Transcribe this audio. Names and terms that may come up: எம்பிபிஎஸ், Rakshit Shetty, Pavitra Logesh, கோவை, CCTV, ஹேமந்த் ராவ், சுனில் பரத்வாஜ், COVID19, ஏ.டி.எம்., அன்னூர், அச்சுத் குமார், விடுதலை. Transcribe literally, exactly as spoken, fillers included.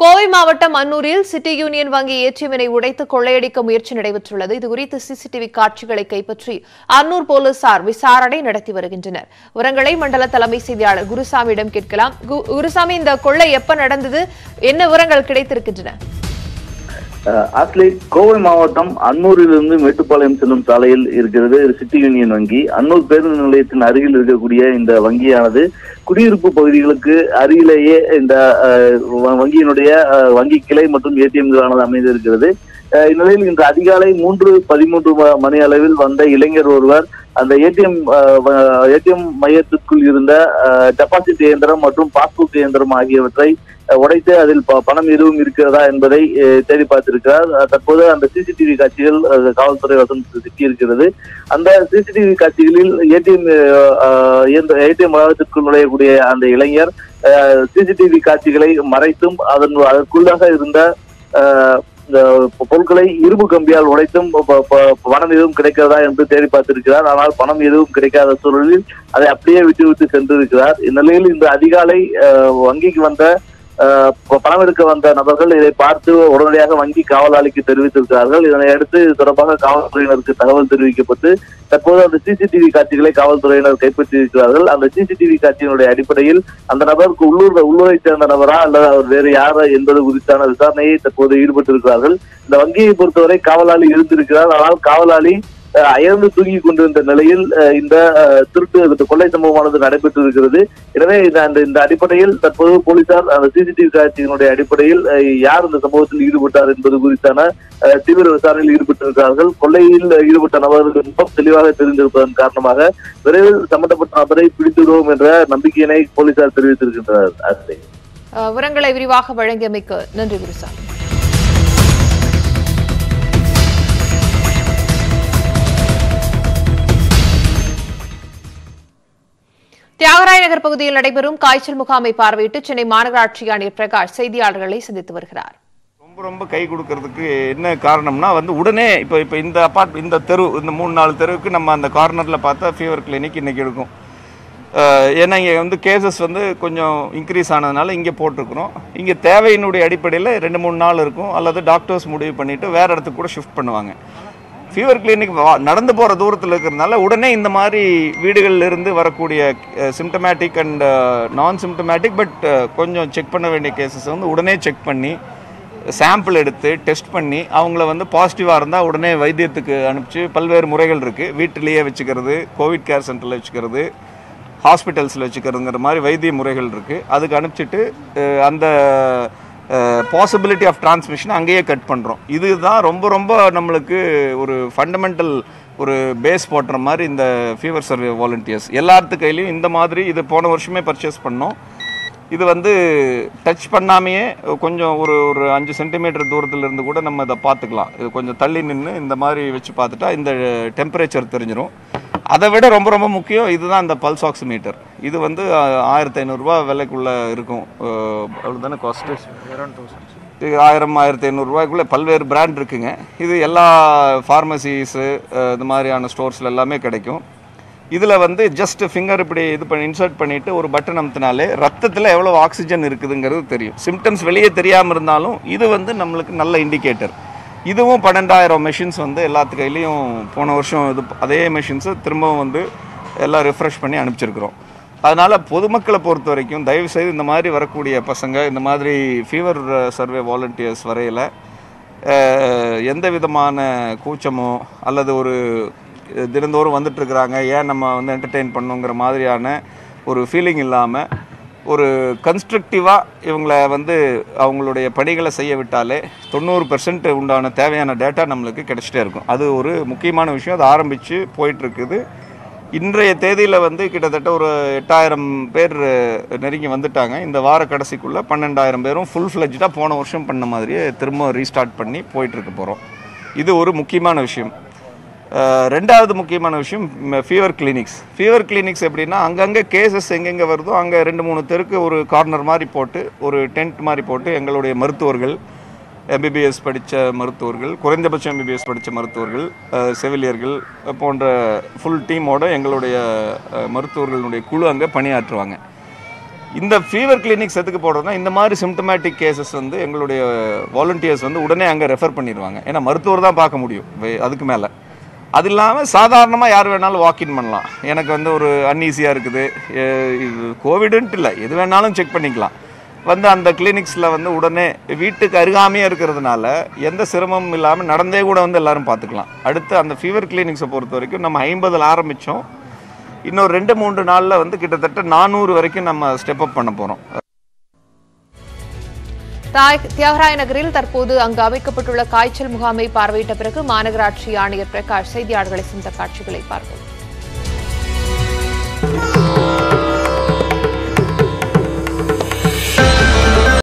கோவை மாவட்டம் அன்னூரில் city union வங்கி ஏடிஎம்மை உடைத்து கொள்ளையடிக்க முயற்சி நடைபெற்றுள்ளது. இது குறித்து சிசிடிவி காட்சிகளை கைப்பற்றி அன்னூர் போலீசார் விசாரணை நடத்தி வருகின்றனர். விவரங்களை மண்டல தலைமை செய்தியாளர் குருசாமியிடம் கேட்கலாம். குருசாமி, இந்த கொள்ளை எப்ப நடந்தது, என்ன விவரங்கள் கிடைத்திருக்கின்றன? கோவை மாவட்டம் அன்னூரிலிருந்து மேட்டுப்பாளையம் செல்லும் சாலையில் இருக்கிறது சிட்டி யூனியன் வங்கி. அன்னூர் பேருந்து நிலையத்தின் அருகில் இருக்கக்கூடிய இந்த வங்கியானது குடியிருப்பு பகுதிகளுக்கு அருகிலேயே இந்த வங்கியினுடைய வங்கி கிளை மற்றும் ஏடிஎம்களானது அமைந்திருக்கிறது. இந்நிலையில் இன்று அதிகாலை மூன்று பதிமூன்று மணி அளவில் வந்த இளைஞர் ஒருவர் அந்த ஏடிஎம் ஏடிஎம் மையத்திற்குள் இருந்த டெபாசிட் இயந்திரம் மற்றும் பாஸ்புக் இயந்திரம் ஆகியவற்றை உடைத்து அதில் பணம் எதுவும் இருக்கிறதா என்பதை தேடி பார்த்திருக்கிறார். தற்போது அந்த சிசிடிவி காட்சிகள் காவல்துறை வசம் சிக்கியிருக்கிறது. அந்த சிசிடிவி காட்சிகளில் ஏடிஎம் ஏடிஎம் வளாகத்திற்குள் நுழையக்கூடிய அந்த இளைஞர் சிசிடிவி காட்சிகளை மறைத்தும் அதன் அதற்குள்ளாக இருந்த பொருட்களை இரும்பு கம்பியால் உடைத்தும் பணம் எதுவும் கிடைக்கிறதா என்று தேடி பார்த்திருக்கிறார். ஆனால் பணம் எதுவும் கிடைக்காத சூழலில் அதை அப்படியே விட்டு விட்டு சென்றிருக்கிறார். இந்நிலையில் இன்று அதிகாலை வங்கிக்கு வந்த பணம் எடுக்க வந்த நபர்கள் இதை பார்த்து உடனடியாக வங்கி காவலாளிக்கு தெரிவித்திருக்கிறார்கள். இதனை அடுத்து இது தொடர்பாக காவல்துறையினருக்கு தகவல் தெரிவிக்கப்பட்டு தற்போது அந்த சிசிடிவி காட்சிகளை காவல்துறையினர் கைப்பற்றியிருக்கிறார்கள். அந்த சிசிடிவி காட்சியினுடைய அடிப்படையில் அந்த நபருக்கு உள்ளூர் உள்ளூரை சேர்ந்த நபரா அல்லது அவர் வேறு யாரா என்பது குறித்தான விசாரணையை தற்போது ஈடுபட்டிருக்கிறார்கள். இந்த வங்கியை பொறுத்தவரை காவலாளி இருந்திருக்கிறார். ஆனால் காவலாளி அயர்ந்து தூங்கி கொண்டிருந்த நிலையில் இந்த திருட்டு கொள்ளை சம்பவமானது நடைபெற்று இருக்கிறது. எனவே இந்த அடிப்படையில் தற்போது போலீசார் அந்த சிசிடிவி காட்சியினுடைய அடிப்படையில் யார் இந்த சம்பவத்தில் ஈடுபட்டார் என்பது குறித்தான தீவிர விசாரணையில் ஈடுபட்டிருக்கிறார்கள். கொள்ளையில் ஈடுபட்ட நபர்கள் மிகவும் தெளிவாக தெரிந்திருப்பதன் காரணமாக விரைவில் சம்பந்தப்பட்ட நபரை பிடித்து விடுவோம் என்ற நம்பிக்கையினை போலீசார் தெரிவித்திருக்கின்றனர். அதை விவரங்களை விரிவாக வழங்கியமைக்கு நன்றி குருசாமி. தியாகராய நகர் பகுதியில் நடைபெறும் காய்ச்சல் முகாமை பார்வையிட்டு சென்னை மாநகராட்சி ஆணையர் பிரகாஷ் செய்தியாளர்களை சந்தித்து வருகிறார். ரொம்ப ரொம்ப கை கொடுக்கறதுக்கு என்ன காரணம்னா வந்து உடனே இப்போ இப்போ இந்த அப்பார்ட் இந்த தெரு இந்த மூணு நாலு தெருவுக்கு நம்ம அந்த கார்னரில் பார்த்தா ஃபீவர் கிளினிக் இன்றைக்கி இருக்கும். ஏன்னா இங்கே வந்து கேசஸ் வந்து கொஞ்சம் இன்க்ரீஸ் ஆனதுனால இங்கே போட்டிருக்கிறோம். இங்கே தேவையினுடைய அடிப்படையில் ரெண்டு மூணு நாள் இருக்கும் அல்லது டாக்டர்ஸ் முடிவு பண்ணிவிட்டு வேறு இடத்துக்கு கூட ஷிஃப்ட் பண்ணுவாங்க. ஃபீவர் கிளினிக் நடந்து போகிற தூரத்தில் இருக்கிறதுனால உடனே இந்த மாதிரி வீடுகளிலிருந்து வரக்கூடிய symptomatic and non symptomatic but கொஞ்சம் செக் பண்ண வேண்டிய கேசஸ் வந்து உடனே செக் பண்ணி சாம்பிள் எடுத்து டெஸ்ட் பண்ணி அவங்கள வந்து பாசிட்டிவாக இருந்தால் உடனே வைத்தியத்துக்கு அனுப்பிச்சு பல்வேறு முறைகள் இருக்குது. வீட்டிலேயே வச்சுக்கிறது, கோவிட் கேர் சென்டரில் வச்சுக்கிறது, ஹாஸ்பிட்டல்ஸில் வச்சுக்கிறதுங்கிற மாதிரி வைத்திய முறைகள் இருக்குது. அதுக்கு அனுப்பிச்சிட்டு அந்த பாசிபிலிட்டி ஆஃப் டிரான்ஸ்மிஷன் அங்கேயே கட் பண்ணுறோம். இதுதான் ரொம்ப ரொம்ப நம்மளுக்கு ஒரு ஃபண்டமெண்டல் ஒரு பேஸ் போட்டுற மாதிரி இந்த ஃபீவர் சர்வே வாலண்டியர்ஸ் எல்லாத்து கையிலையும் இந்த மாதிரி இது போன வருஷமே பர்ச்சேஸ் பண்ணோம். இது வந்து டச் பண்ணாமையே கொஞ்சம் ஒரு ஒரு அஞ்சு சென்டிமீட்டர் தூரத்தில் இருந்து கூட நம்ம இதை பார்த்துக்கலாம். இது கொஞ்சம் தள்ளி நின்று இந்த மாதிரி வச்சு பார்த்துட்டா இந்த டெம்பரேச்சர் தெரிஞ்சிடும். அதை விட ரொம்ப ரொம்ப முக்கியம் இதுதான் இந்த பல்ஸ் ஆக்சிமீட்டர். இது வந்து ஆயிரத்தி ஐநூறுரூவா விலைக்குள்ளே இருக்கும். அவ்வளோதானே காஸ்ட்டு, இது ஆயிரம் ஆயிரத்தி ஐநூறுரூவாய்க்குள்ளே பல்வேறு பிராண்ட் இருக்குங்க. இது எல்லா ஃபார்மசிஸு இது மாதிரியான ஸ்டோர்ஸில் எல்லாமே கிடைக்கும். இதில் வந்து ஜஸ்ட் ஃபிங்கர் இப்படி இது பண்ணி இன்சர்ட் பண்ணிவிட்டு ஒரு பட்டன் அமுத்தினாலே ரத்தத்தில் எவ்வளோ ஆக்சிஜன் இருக்குதுங்கிறது தெரியும். சிம்டம்ஸ் வெளியே தெரியாமல் இருந்தாலும் இது வந்து நம்மளுக்கு நல்ல இண்டிகேட்டர். இதுவும் பன்னெண்டாயிரம் மெஷின்ஸ் வந்து எல்லாத்து கையிலையும் போன வருஷம் இது அதே மெஷின்ஸை திரும்பவும் வந்து எல்லாம் ரிஃப்ரெஷ் பண்ணி அனுப்பிச்சிருக்கிறோம். அதனால் பொதுமக்களை பொறுத்த வரைக்கும் தயவுசெய்து இந்த மாதிரி வரக்கூடிய பசங்க இந்த மாதிரி ஃபீவர் சர்வே வாலண்டியர்ஸ் வரையில் எந்த விதமான கூச்சமோ அல்லது ஒரு தினந்தோறும் வந்துட்டுருக்குறாங்க ஏன் நம்ம வந்து என்டர்டெயின் பண்ணுங்கிற மாதிரியான ஒரு ஃபீலிங் இல்லாமல் ஒரு கன்ஸ்ட்ரக்டிவாக இவங்களை வந்து அவங்களுடைய பணிகளை செய்ய விட்டாலே தொண்ணூறு பெர்சன்ட் உண்டான தேவையான டேட்டா நம்மளுக்கு கிடைச்சிட்டே இருக்கும். அது ஒரு முக்கியமான விஷயம். அது ஆரம்பித்து போயிட்டுருக்குது. இன்றைய தேதியில் வந்து கிட்டத்தட்ட ஒரு எட்டாயிரம் பேர் நெருங்கி வந்துட்டாங்க. இந்த வார கடைசிக்குள்ளே பன்னெண்டாயிரம் பேரும் ஃபுல் ஃப்ளெஜ்டாக போன வருஷம் பண்ண மாதிரியே திரும்ப ரீஸ்டார்ட் பண்ணி போயிட்டுருக்க போகிறோம். இது ஒரு முக்கியமான விஷயம். ரெண்டாவது முக்கியமான விஷயம் ஃபீவர் கிளினிக்ஸ். ஃபீவர் கிளினிக்ஸ் எப்படின்னா அங்கங்கே கேசஸ் எங்கெங்கே வருதோ அங்கே ரெண்டு மூணு தெருக்கு ஒரு கார்னர் மாதிரி போட்டு ஒரு டென்ட் மாதிரி போட்டு எங்களுடைய மருத்துவர்கள், எம்பிபிஎஸ் படித்த மருத்துவர்கள், குறைந்தபட்சம் எம்பிபிஎஸ் படித்த மருத்துவர்கள், செவிலியர்கள் போன்ற ஃபுல் டீமோடு எங்களுடைய மருத்துவர்களுடைய குழு அங்கே பணியாற்றுவாங்க. இந்த ஃபீவர் கிளினிக்ஸ் எதுக்கு போடுறதுனா இந்த மாதிரி சிம்ப்டமேட்டிக் கேसेस வந்து எங்களுடைய வாலண்டியர்ஸ் வந்து உடனே அங்க ரெஃபர் பண்ணிடுவாங்க. ஏனா மருத்துவர் தான் பார்க்க முடியும். அதுக்கு மேல அது இல்லாம சாதாரணமா யார் வேணாலும் வாக் இன் பண்ணலாம். எனக்கு வந்து ஒரு அன்ஈசியா இருக்குது. கோவிட்ன்ட் இல்ல. எது வேணாலும் செக் பண்ணிக்கலாம். வந்து அந்த கிளினிக்ஸ்ல வந்து உடனே வீட்டுக்கு அருகாமையே இருக்குிறதுனால எந்த சிரமமும் இல்லாம நடந்தே கூட வந்து எல்லாரும் பாத்துக்கலாம். அடுத்து அந்த ஃபீவர் கிளினிக்ஸ பொறுத்த வரைக்கும் நம்ம ஐம்பதுல ஆரம்பிச்சோம். இன்னொரு ரெண்டு மூன்று நாள்ல வந்து கிட்டத்தட்ட நானூறு வரைக்கும் நம்ம ஸ்டெப் அப் பண்ண போறோம். தியாகராய நகரில் தற்போது அங்கு அமைக்கப்பட்டுள்ள காய்ச்சல் முகாமை பார்வையிட்ட பிறகு மாநகராட்சி ஆணையர் பிரகாஷ் செய்தியாளர்களை சந்தித்த காட்சிகளை பார்ப்போம்.